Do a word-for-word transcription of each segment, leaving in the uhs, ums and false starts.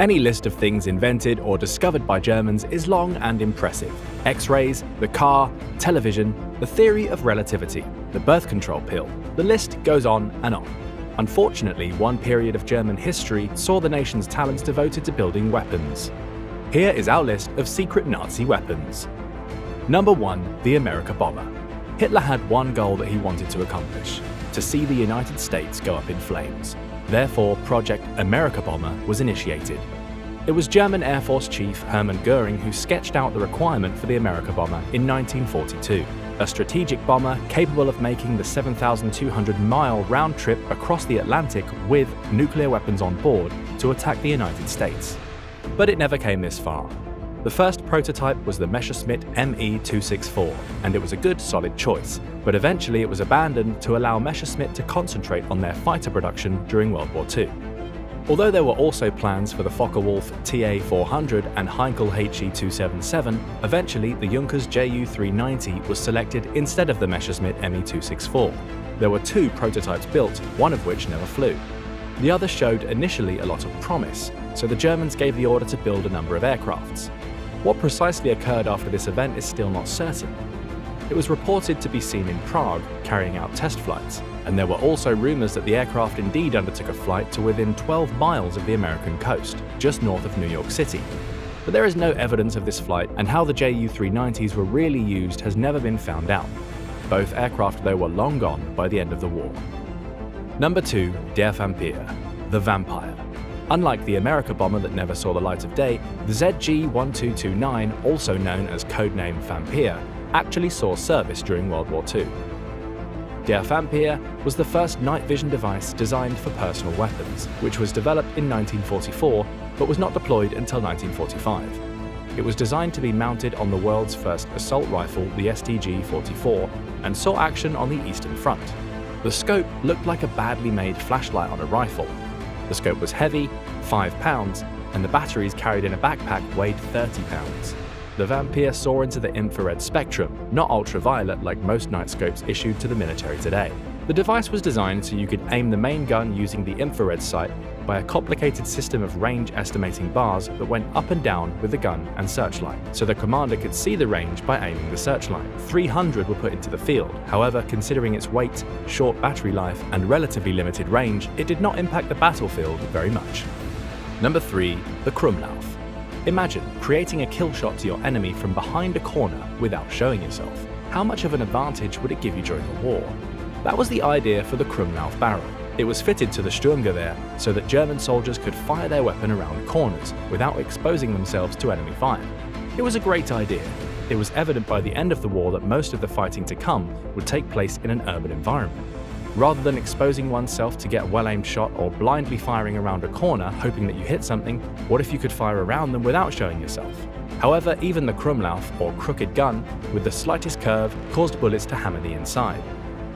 Any list of things invented or discovered by Germans is long and impressive. X-rays, the car, television, the theory of relativity, the birth control pill, the list goes on and on. Unfortunately, one period of German history saw the nation's talents devoted to building weapons. Here is our list of secret Nazi weapons. Number one, the America bomber. Hitler had one goal that he wanted to accomplish: to see the United States go up in flames. Therefore, Project America Bomber was initiated. It was German Air Force Chief Hermann Göring who sketched out the requirement for the America Bomber in nineteen forty-two, a strategic bomber capable of making the seven thousand two hundred mile round trip across the Atlantic with nuclear weapons on board to attack the United States. But it never came this far. The first prototype was the Messerschmitt Me two sixty-four, and it was a good, solid choice, but eventually it was abandoned to allow Messerschmitt to concentrate on their fighter production during World War Two. Although there were also plans for the Focke-Wulf T A four hundred and Heinkel He two seventy-seven, eventually the Junkers Ju three ninety was selected instead of the Messerschmitt Me two sixty-four. There were two prototypes built, one of which never flew. The other showed initially a lot of promise, so the Germans gave the order to build a number of aircrafts. What precisely occurred after this event is still not certain. It was reported to be seen in Prague carrying out test flights, and there were also rumours that the aircraft indeed undertook a flight to within twelve miles of the American coast, just north of New York City. But there is no evidence of this flight, and how the Ju three nineties were really used has never been found out. Both aircraft, though, were long gone by the end of the war. Number two, Der Vampir, the Vampire. Unlike the America bomber that never saw the light of day, the Z G twelve twenty-nine, also known as codename Vampir, actually saw service during World War Two. Der Vampir was the first night vision device designed for personal weapons, which was developed in nineteen forty-four, but was not deployed until nineteen forty-five. It was designed to be mounted on the world's first assault rifle, the S T G forty-four, and saw action on the Eastern Front. The scope looked like a badly made flashlight on a rifle. The scope was heavy, five pounds, and the batteries carried in a backpack weighed thirty pounds. The Vampir saw into the infrared spectrum, not ultraviolet like most night scopes issued to the military today. The device was designed so you could aim the main gun using the infrared sight by a complicated system of range estimating bars that went up and down with the gun and searchlight, so the commander could see the range by aiming the searchlight. three hundred were put into the field. However, considering its weight, short battery life, and relatively limited range, it did not impact the battlefield very much. Number three, the Krummlauf. Imagine creating a kill shot to your enemy from behind a corner without showing yourself. How much of an advantage would it give you during the war? That was the idea for the Krummlauf barrel. It was fitted to the Sturmgewehr so that German soldiers could fire their weapon around corners without exposing themselves to enemy fire. It was a great idea. It was evident by the end of the war that most of the fighting to come would take place in an urban environment. Rather than exposing oneself to get a well-aimed shot or blindly firing around a corner hoping that you hit something, what if you could fire around them without showing yourself? However, even the Krummlauf, or crooked gun, with the slightest curve caused bullets to hammer the inside.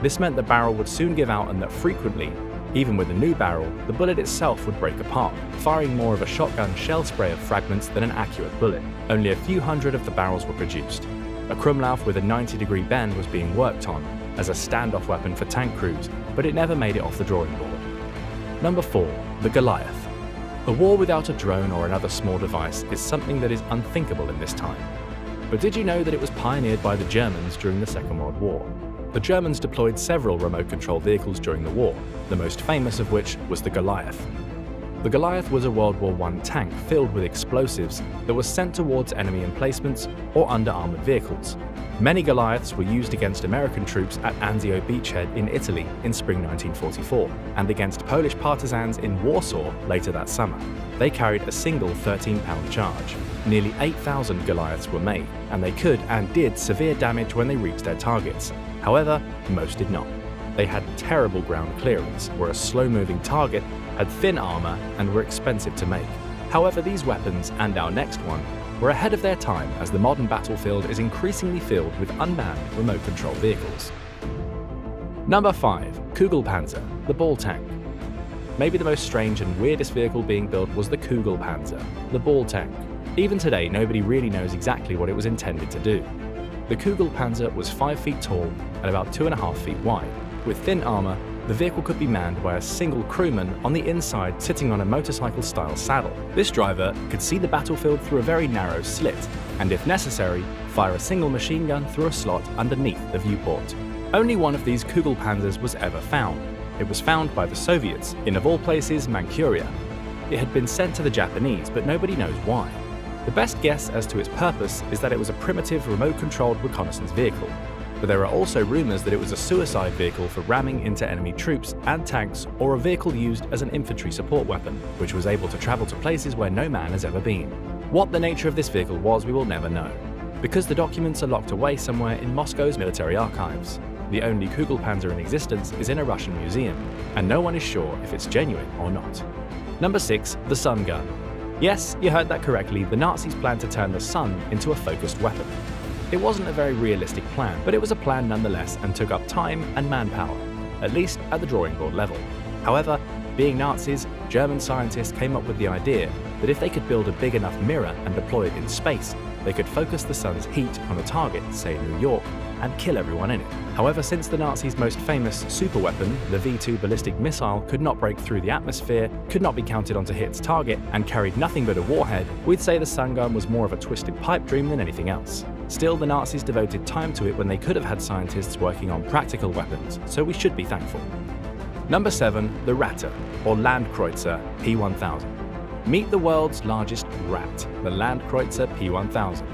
This meant the barrel would soon give out and that frequently, even with a new barrel, the bullet itself would break apart, firing more of a shotgun shell spray of fragments than an accurate bullet. Only a few hundred of the barrels were produced. A Krummlauf with a ninety degree bend was being worked on as a standoff weapon for tank crews, but it never made it off the drawing board. Number four, the Goliath. A war without a drone or another small device is something that is unthinkable in this time. But did you know that it was pioneered by the Germans during the Second World War? The Germans deployed several remote-controlled vehicles during the war, the most famous of which was the Goliath. The Goliath was a World War One tank filled with explosives that was sent towards enemy emplacements or under-armoured vehicles. Many Goliaths were used against American troops at Anzio Beachhead in Italy in spring nineteen forty-four, and against Polish partisans in Warsaw later that summer. They carried a single thirteen pound charge. Nearly eight thousand Goliaths were made, and they could and did severe damage when they reached their targets. However, most did not. They had terrible ground clearance, were a slow-moving target, had thin armor, and were expensive to make. However, these weapons, and our next one, were ahead of their time as the modern battlefield is increasingly filled with unmanned remote-control vehicles. Number five, Kugelpanzer, the ball tank. Maybe the most strange and weirdest vehicle being built was the Kugelpanzer, the ball tank. Even today, nobody really knows exactly what it was intended to do. The Kugelpanzer was five feet tall and about two and a half feet wide, with thin armor the vehicle could be manned by a single crewman on the inside sitting on a motorcycle-style saddle. This driver could see the battlefield through a very narrow slit, and if necessary, fire a single machine gun through a slot underneath the viewport. Only one of these Kugelpanzers was ever found. It was found by the Soviets in, of all places, Manchuria. It had been sent to the Japanese, but nobody knows why. The best guess as to its purpose is that it was a primitive remote-controlled reconnaissance vehicle, but there are also rumors that it was a suicide vehicle for ramming into enemy troops and tanks, or a vehicle used as an infantry support weapon, which was able to travel to places where no man has ever been. What the nature of this vehicle was, we will never know, because the documents are locked away somewhere in Moscow's military archives. The only Kugelpanzer in existence is in a Russian museum, and no one is sure if it's genuine or not. Number six. The Sun Gun. Yes, you heard that correctly, the Nazis planned to turn the sun into a focused weapon. It wasn't a very realistic plan, but it was a plan nonetheless and took up time and manpower, at least at the drawing board level. However, being Nazis, German scientists came up with the idea that if they could build a big enough mirror and deploy it in space, they could focus the sun's heat on a target, say New York, and kill everyone in it. However, since the Nazis' most famous superweapon, the V two ballistic missile, could not break through the atmosphere, could not be counted on to hit its target, and carried nothing but a warhead, we'd say the sun gun was more of a twisted pipe dream than anything else. Still, the Nazis devoted time to it when they could have had scientists working on practical weapons, so we should be thankful. Number seven. The Ratte, or Landkreuzer P one thousand. Meet the world's largest rat, the Landkreuzer P one thousand.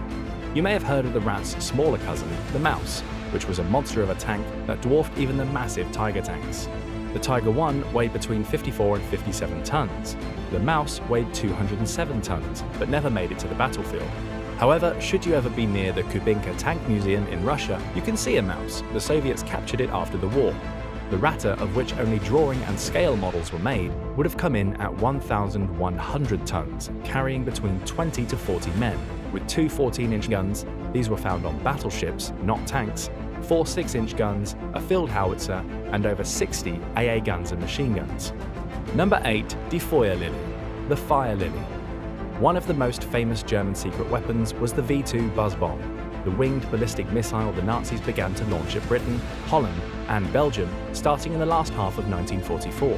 You may have heard of the rat's smaller cousin, the Maus, which was a monster of a tank that dwarfed even the massive Tiger tanks. The Tiger I weighed between fifty-four and fifty-seven tons. The Maus weighed two hundred seven tons, but never made it to the battlefield. However, should you ever be near the Kubinka Tank Museum in Russia, you can see a Maus. The Soviets captured it after the war. The Ratte, of which only drawing and scale models were made, would have come in at one thousand one hundred tons, carrying between twenty to forty men. With two fourteen-inch guns, these were found on battleships, not tanks, four six-inch guns, a field howitzer, and over sixty A A guns and machine guns. Number eight. Die Feuerlilie, the Fire Lily. One of the most famous German secret weapons was the V two buzz bomb, the winged ballistic missile the Nazis began to launch at Britain, Holland, and Belgium, starting in the last half of nineteen forty-four.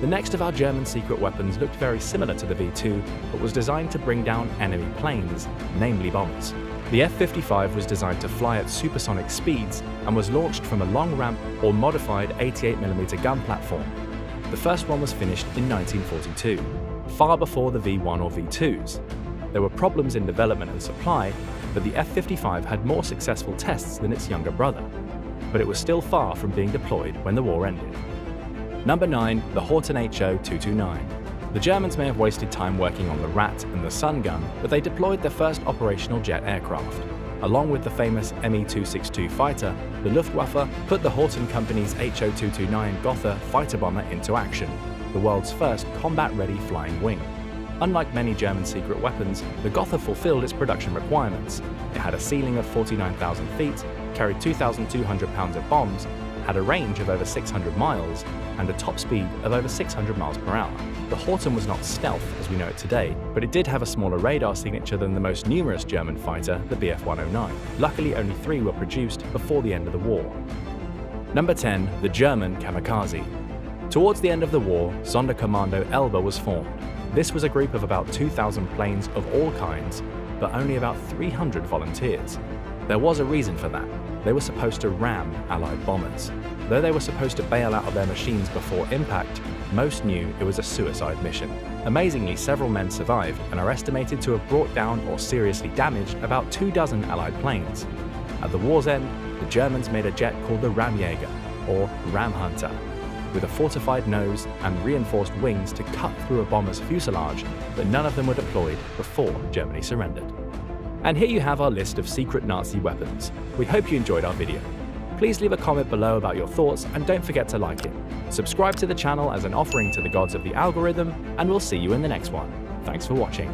The next of our German secret weapons looked very similar to the V two, but was designed to bring down enemy planes, namely bombers. The F fifty-five was designed to fly at supersonic speeds and was launched from a long ramp or modified eighty-eight millimeter gun platform. The first one was finished in nineteen forty-two, far before the V one or V twos. There were problems in development and supply, but the F fifty-five had more successful tests than its younger brother, but it was still far from being deployed when the war ended. Number nine. The Horten Ho two twenty-nine. The Germans may have wasted time working on the Rat and the Sun Gun, but they deployed their first operational jet aircraft. Along with the famous Me two sixty-two fighter, the Luftwaffe put the Horten Company's H O two twenty-nine Gotha fighter bomber into action, the world's first combat-ready flying wing. Unlike many German secret weapons, the Gotha fulfilled its production requirements. It had a ceiling of forty-nine thousand feet, carried two thousand two hundred pounds of bombs, had a range of over six hundred miles, and a top speed of over six hundred miles per hour. The Horten was not stealth as we know it today, but it did have a smaller radar signature than the most numerous German fighter, the Bf one oh nine. Luckily, only three were produced before the end of the war. Number ten. The German Kamikaze. Towards the end of the war, Sonderkommando Elbe was formed. This was a group of about two thousand planes of all kinds, but only about three hundred volunteers. There was a reason for that. They were supposed to ram Allied bombers. Though they were supposed to bail out of their machines before impact, most knew it was a suicide mission. Amazingly, several men survived and are estimated to have brought down or seriously damaged about two dozen Allied planes. At the war's end, the Germans made a jet called the Ramjäger, or Ram Hunter, with a fortified nose and reinforced wings to cut through a bomber's fuselage, but none of them were deployed before Germany surrendered. And here you have our list of secret Nazi weapons. We hope you enjoyed our video. Please leave a comment below about your thoughts and don't forget to like it. Subscribe to the channel as an offering to the gods of the algorithm, and we'll see you in the next one. Thanks for watching.